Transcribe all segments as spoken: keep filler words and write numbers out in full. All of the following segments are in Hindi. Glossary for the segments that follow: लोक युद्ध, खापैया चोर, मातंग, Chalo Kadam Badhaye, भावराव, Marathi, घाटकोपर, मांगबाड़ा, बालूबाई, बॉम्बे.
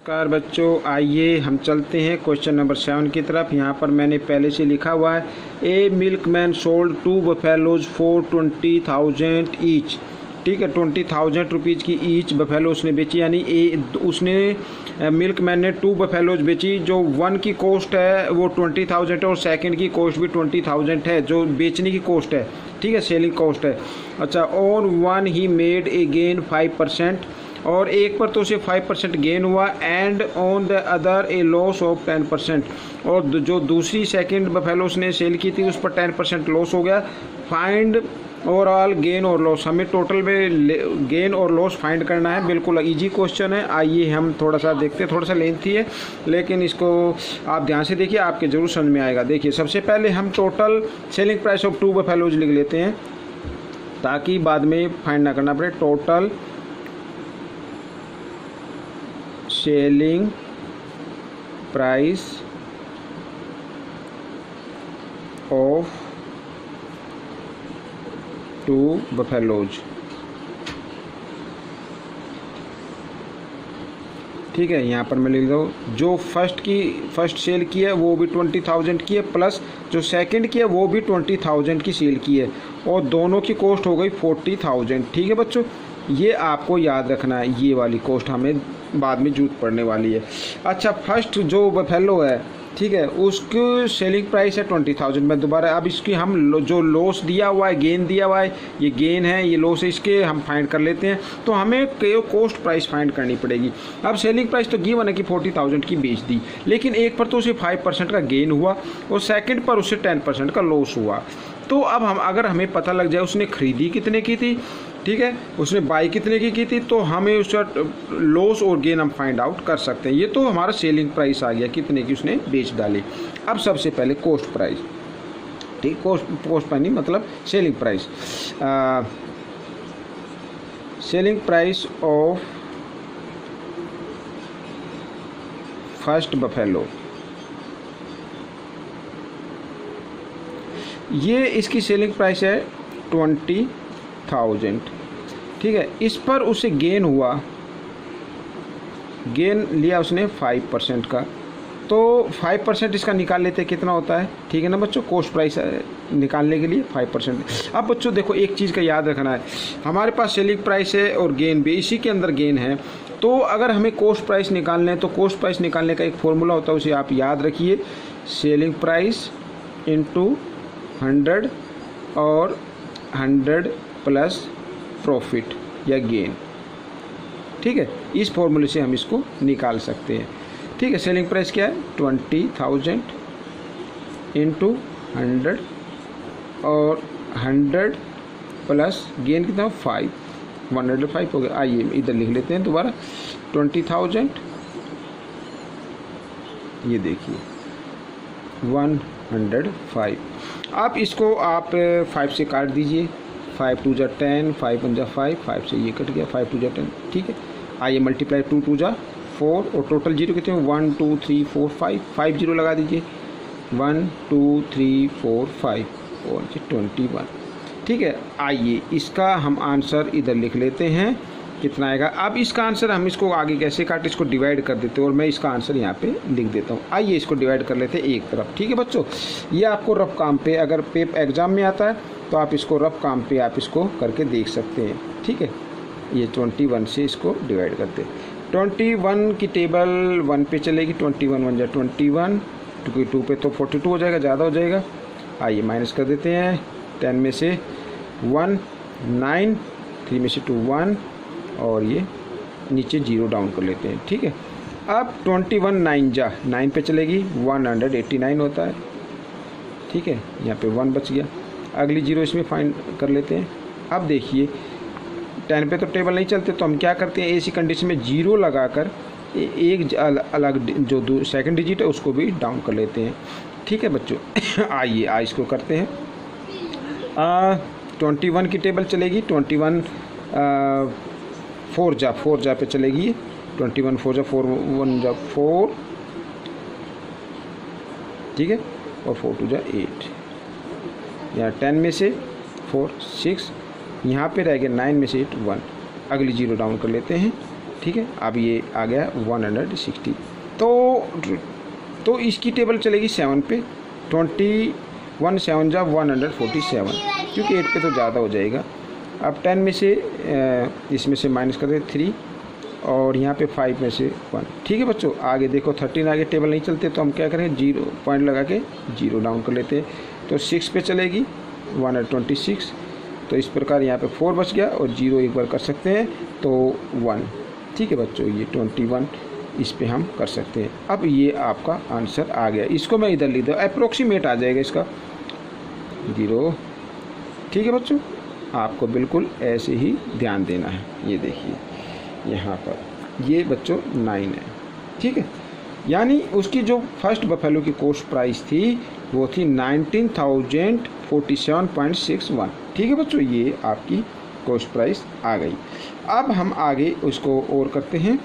नमस्कार बच्चों, आइए हम चलते हैं क्वेश्चन नंबर सेवन की तरफ। यहाँ पर मैंने पहले से लिखा हुआ है, a milkman sold two buffaloes for twenty thousand each. ठीक है, ट्वेंटी थाउजेंड रुपीज़ की ईच बफेलो उसने बेची, यानी ए उसने मिल्कमैन ने टू बफेलोज बेची। जो वन की कॉस्ट है वो ट्वेंटी थाउजेंड है और सेकंड की कॉस्ट भी ट्वेंटी थाउजेंड है, जो बेचने की कॉस्ट है, ठीक है, सेलिंग कॉस्ट है। अच्छा, और one he made a gain five percent, और एक पर तो उसे फाइव परसेंट गेन हुआ, and on the other a loss of ten percent. और जो दूसरी सेकंड बफेलो उसने सेल की थी उस पर टेन परसेंट लॉस हो गया। फाइंड ओवरऑल गेन और लॉस, हमें टोटल में गेन और लॉस फाइंड करना है। बिल्कुल इजी क्वेश्चन है। आइए हम थोड़ा सा देखते हैं, थोड़ा सा लेंथी है लेकिन इसको आप ध्यान से देखिए, आपके जरूर समझ में आएगा। देखिए, सबसे पहले हम total selling price of two buffaloes लिख लेते हैं ताकि बाद में फाइंड ना करना पड़े। Total selling price of two buffaloes, ठीक है, यहाँ पर मैं लिख दूँ। जो फर्स्ट की फर्स्ट सेल की है वो भी ट्वेंटी थाउजेंड की है, प्लस जो सेकंड की है वो भी ट्वेंटी थाउजेंड की सेल की है, और दोनों की कॉस्ट हो गई फोर्टी थाउजेंड। ठीक है बच्चों, ये आपको याद रखना है, ये वाली कॉस्ट हमें बाद में जूत पड़ने वाली है। अच्छा, फर्स्ट जो बफेलो है, ठीक है, उसकी सेलिंग प्राइस है ट्वेंटी थाउजेंड में दोबारा। अब इसकी हम लो, जो लॉस दिया हुआ है, गेन दिया हुआ है, ये गेन है, ये लॉस है, इसके हम फाइंड कर लेते हैं। तो हमें कॉस्ट प्राइस फाइंड करनी पड़ेगी। अब सेलिंग प्राइस तो गिवन है कि फोर्टी थाउजेंड की बेच दी, लेकिन एक पर तो उसे फाइव परसेंट का गेन हुआ और सेकेंड पर उसे टेन परसेंट का लॉस हुआ। तो अब हम अगर हमें पता लग जाए उसने खरीदी कितने की थी, ठीक है, उसने बाई कितने की की थी, तो हमें उसका लॉस और गेन हम फाइंड आउट कर सकते हैं। ये तो हमारा सेलिंग प्राइस आ गया, कितने की उसने बेच डाली। अब सबसे पहले कॉस्ट प्राइस, ठीक, कॉस्ट कॉस्ट पर नहीं मतलब सेलिंग प्राइस, आ, selling price of first buffalo, ये इसकी सेलिंग प्राइस है ट्वेंटी थाउजेंड, ठीक है। इस पर उसे गेन हुआ, गेन लिया उसने फाइव परसेंट का, तो फाइव परसेंट इसका निकाल लेते कितना होता है, ठीक है ना बच्चों, कॉस्ट प्राइस निकालने के लिए फाइव परसेंट। अब बच्चों देखो, एक चीज़ का याद रखना है, हमारे पास सेलिंग प्राइस है और गेन भी इसी के अंदर गेन है, तो अगर हमें कॉस्ट प्राइस निकालना है तो कॉस्ट प्राइस निकालने का एक फॉर्मूला होता है, उसे आप याद रखिए, सेलिंग प्राइस इंटू हंड्रेड और हंड्रेड प्लस प्रॉफिट या गेन, ठीक है, इस फॉर्मूले से हम इसको निकाल सकते हैं। ठीक है, सेलिंग प्राइस क्या है, ट्वेंटी थाउजेंड इंटू हंड्रेड और हंड्रेड प्लस गेन कितना, फाइव, वन हंड्रेड फाइव हो गया। आइए इधर लिख लेते हैं दोबारा, ट्वेंटी थाउजेंड, ये देखिए वन हंड्रेड फाइव। आप इसको आप फाइव से काट दीजिए, फाइव टू जा टेन, फाइव वन जा फाइव, फाइव से ये कट गया, फाइव टू जा टेन, ठीक है। आइए मल्टीप्लाई टू टू जा फोर, और टोटल जीरो कितने हैं, one two three four five, five zero लगा दीजिए, one two three four five और ट्वेंटी वन, ठीक है। आइए इसका हम आंसर इधर लिख लेते हैं, कितना आएगा। अब इसका आंसर हम इसको आगे कैसे काट, इसको डिवाइड कर देते हैं, और मैं इसका आंसर यहाँ पे लिख देता हूँ। आइए इसको डिवाइड कर लेते हैं एक तरफ, ठीक है बच्चों। ये आपको रफ काम पे, अगर पेप एग्ज़ाम में आता है तो आप इसको रफ काम पे आप इसको करके देख सकते हैं, ठीक है। ये ट्वेंटी वन से इसको डिवाइड करते हैं, ट्वेंटी वन की टेबल वन पे चलेगी, ट्वेंटी वन वन जाए ट्वेंटी वन, टू टू पे तो फोर्टी टू हो जाएगा, ज़्यादा हो जाएगा। आइए माइनस कर देते हैं, टेन में से वन, नाइन, थ्री में से टू, वन, और ये नीचे जीरो डाउन कर लेते हैं, ठीक है। अब ट्वेंटी वन नाइन जा नाइन पे चलेगी, वन हंड्रेड एट्टी नाइन होता है, ठीक है, यहाँ पे वन बच गया, अगली जीरो इसमें फाइंड कर लेते हैं। अब देखिए टेन पे तो टेबल नहीं चलते, तो हम क्या करते हैं, ऐसी कंडीशन में जीरो लगाकर एक अलग जो सेकंड डिजिट है उसको भी डाउन कर लेते हैं, ठीक है बच्चों। आइए आज इसको करते हैं, ट्वेंटी वन की टेबल चलेगी, ट्वेंटी वन फोर जा फोर जा पे चलेगी, ट्वेंटी वन फोर जा फोर वन जा फोर, ठीक है, और फोर टू जा एट, यहाँ टेन में से फोर सिक्स, यहाँ पे रह गए नाइन में से एट वन, अगली जीरो डाउन कर लेते हैं, ठीक है। अब ये आ गया वन हंड्रेड सिक्सटी, तो तो इसकी टेबल चलेगी सेवन पे, ट्वेंटी वन सेवन जा वन हंड्रेड फोर्टी सेवन क्योंकि एट पे तो ज़्यादा हो जाएगा। अब टेन में से इसमें से माइनस कर दे थ्री और यहाँ पे फाइव में से वन, ठीक है बच्चों। आगे देखो थर्टीन आगे टेबल नहीं चलते तो हम क्या करेंगे, जीरो पॉइंट लगा के जीरो डाउन कर लेते हैं। तो सिक्स पे चलेगी वन हंड्रेड ट्वेंटी सिक्स, तो इस प्रकार यहाँ पे फोर बच गया और जीरो एक बार कर सकते हैं तो वन, ठीक है बच्चों। ये ट्वेंटी वन इस पे हम कर सकते हैं। अब ये आपका आंसर आ गया, इसको मैं इधर लिख दूँ, अप्रोक्सीमेट आ जाएगा इसका जीरो, ठीक है बच्चों। आपको बिल्कुल ऐसे ही ध्यान देना है, ये देखिए यहाँ पर ये बच्चों नाइन है, ठीक है। यानी उसकी जो फर्स्ट बफेलो की कोर्स प्राइस थी वो थी nineteen thousand forty seven point six one, ठीक है बच्चों। ये आपकी कोर्स प्राइस आ गई। अब हम आगे उसको और करते हैं,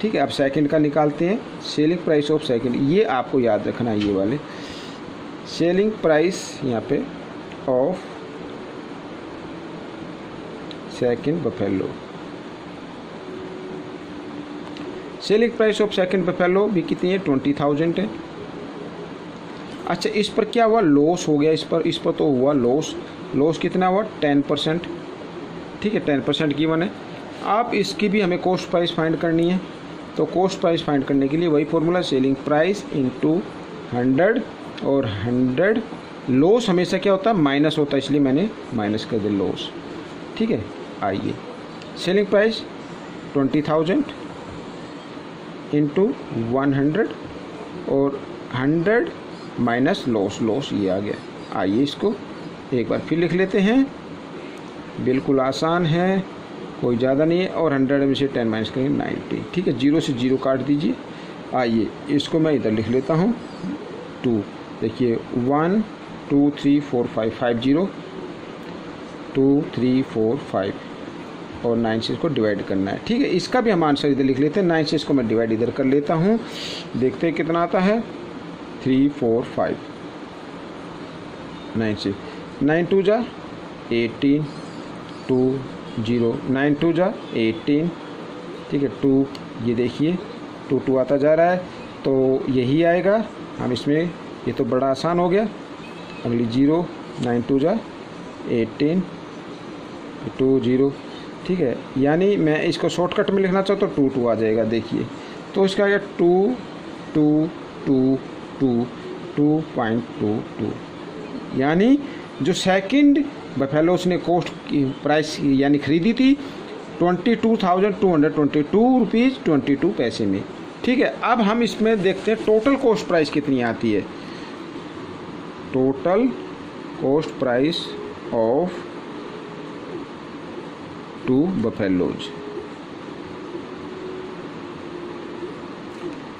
ठीक है। अब सेकंड का निकालते हैं, सेलिंग प्राइस ऑफ सेकंड, ये आपको याद रखना है, ये वाले सेलिंग प्राइस यहाँ पे of second buffalo, selling price of second buffalo भी कितनी है, ट्वेंटी थाउजेंड है। अच्छा इस पर क्या हुआ, लॉस हो गया, इस पर इस पर तो हुआ लॉस, लॉस कितना हुआ टेन परसेंट, ठीक है टेन परसेंट गिवन है। आप इसकी भी हमें कॉस्ट प्राइस फाइंड करनी है, तो कॉस्ट प्राइस फाइंड करने के लिए वही formula, selling price into hundred, और हंड्रेड लॉस हमेशा क्या होता है माइनस होता है, इसलिए मैंने माइनस कर दिया लॉस, ठीक है। आइए selling price twenty thousand into one hundred और हंड्रेड माइनस लॉस, लॉस ये आ गया। आइए इसको एक बार फिर लिख लेते हैं, बिल्कुल आसान है, कोई ज़्यादा नहीं है। और हंड्रेड में से टेन माइनस करेंगे नाइन्टी, ठीक है। जीरो से जीरो काट दीजिए। आइए इसको मैं इधर लिख लेता हूँ, टू देखिए one two three four five, five zero two three four five और नाइन से इसको डिवाइड करना है, ठीक है। इसका भी हम आंसर इधर लिख लेते हैं, नाइन से इसको मैं डिवाइड इधर कर लेता हूँ, देखते हैं कितना आता है, थ्री फोर फाइव नाइन से, नाइन टू जा eighteen, two zero nine two जा एटीन, ठीक है टू, ये देखिए टू टू आता जा रहा है तो यही आएगा। हम इसमें ये तो बड़ा आसान हो गया, अगली जीरो नाइन टू जा एटीन टू जीरो, ठीक है। यानी मैं इसको शॉर्टकट में लिखना चाहता हूँ तो टू टू आ जाएगा, देखिए तो इसका आ गया two two two two two point two two, यानी जो सेकंड बफेलो उसने कोस्ट की प्राइस यानी खरीदी थी twenty two thousand two hundred twenty two rupees twenty two पैसे में, ठीक है। अब हम इसमें देखते हैं टोटल कोस्ट प्राइस कितनी आती है, total cost price of two buffaloes,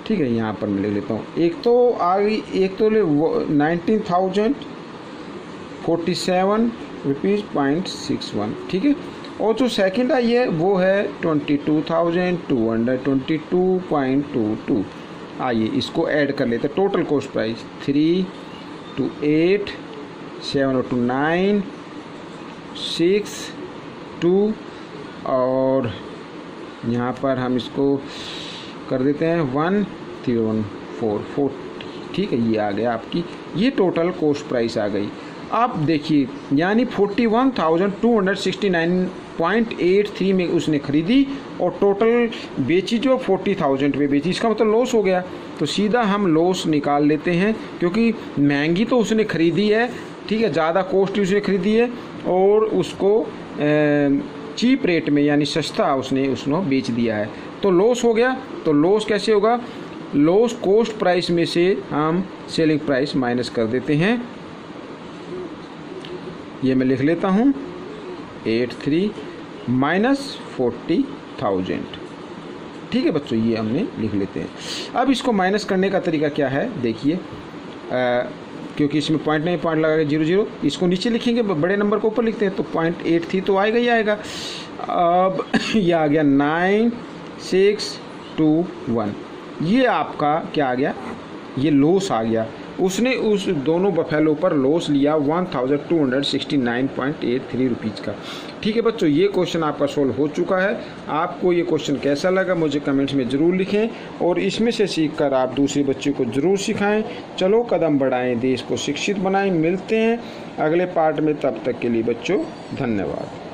ठीक है। यहाँ पर मैं ले लेता हूँ, एक तो आ गई, एक तो ले nineteen thousand forty seven rupees point six one, ठीक है। और जो सेकंड आई है वो है twenty two thousand two hundred twenty two point two two. आइए इसको ऐड कर लेते हैं, total cost price three two eight seven two nine six two, और यहाँ पर हम इसको कर देते हैं one three one four four, ठीक है। ये आ गया आपकी, ये टोटल कॉस्ट प्राइस आ गई। आप देखिए यानी forty one thousand two hundred sixty nine point eight three में उसने खरीदी और टोटल बेची जो फोर्टी थाउजेंड पे बेची, इसका मतलब लॉस हो गया। तो सीधा हम लॉस निकाल लेते हैं, क्योंकि महंगी तो उसने खरीदी है, ठीक है, ज़्यादा कॉस्ट उसने खरीदी है और उसको चीप रेट में यानी सस्ता उसने उसको बेच दिया है, तो लॉस हो गया। तो लॉस कैसे होगा, लॉस कॉस्ट प्राइस में से हम सेलिंग प्राइस माइनस कर देते हैं। ये मैं लिख लेता हूँ eight three minus forty thousand, ठीक है बच्चों, ये हमने लिख लेते हैं। अब इसको माइनस करने का तरीका क्या है, देखिए क्योंकि इसमें पॉइंट नहीं, पॉइंट लगा के जीरो जीरो, इसको नीचे लिखेंगे, बड़े नंबर को ऊपर लिखते हैं, तो पॉइंट एट थ्री तो आएगा ही आएगा। अब ये आ गया नाइन सिक्स टू वन, ये आपका क्या आ गया, ये लॉस आ गया। उसने उस दोनों बफेलो पर लॉस लिया one thousand two hundred sixty nine point eight three rupees का। ठीक है बच्चों, ये क्वेश्चन आपका सोल्व हो चुका है। आपको ये क्वेश्चन कैसा लगा मुझे कमेंट्स में ज़रूर लिखें और इसमें से सीखकर आप दूसरे बच्चों को ज़रूर सिखाएं। चलो कदम बढ़ाएं, देश को शिक्षित बनाएं। मिलते हैं अगले पार्ट में, तब तक के लिए बच्चों धन्यवाद।